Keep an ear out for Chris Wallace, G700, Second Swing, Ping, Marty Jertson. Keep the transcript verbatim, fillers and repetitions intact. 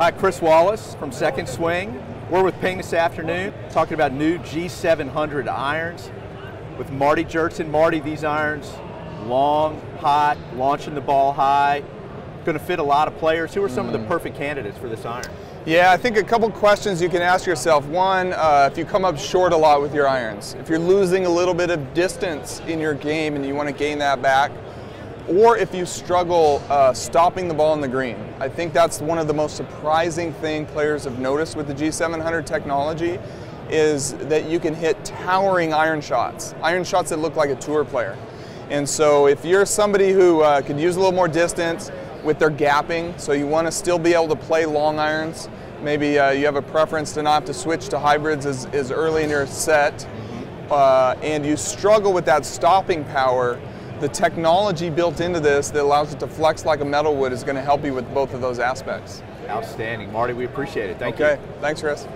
Hi, Chris Wallace from Second Swing. We're with Ping this afternoon talking about new G seven hundred irons with Marty Jertson. Marty, these irons, long, hot, launching the ball high, going to fit a lot of players. Who are some mm. of the perfect candidates for this iron? Yeah, I think a couple questions you can ask yourself. One, uh, if you come up short a lot with your irons, if you're losing a little bit of distance in your game and you want to gain that back, or if you struggle uh, stopping the ball in the green. I think that's one of the most surprising thing players have noticed with the G seven hundred technology is that you can hit towering iron shots, iron shots that look like a tour player. And so if you're somebody who uh, could use a little more distance with their gapping, so you want to still be able to play long irons, maybe uh, you have a preference to not have to switch to hybrids as, as early in your set, uh, and you struggle with that stopping power, the technology built into this that allows it to flex like a metal would is going to help you with both of those aspects. Outstanding. Marty, we appreciate it. Thank you. Okay. Thanks, Chris.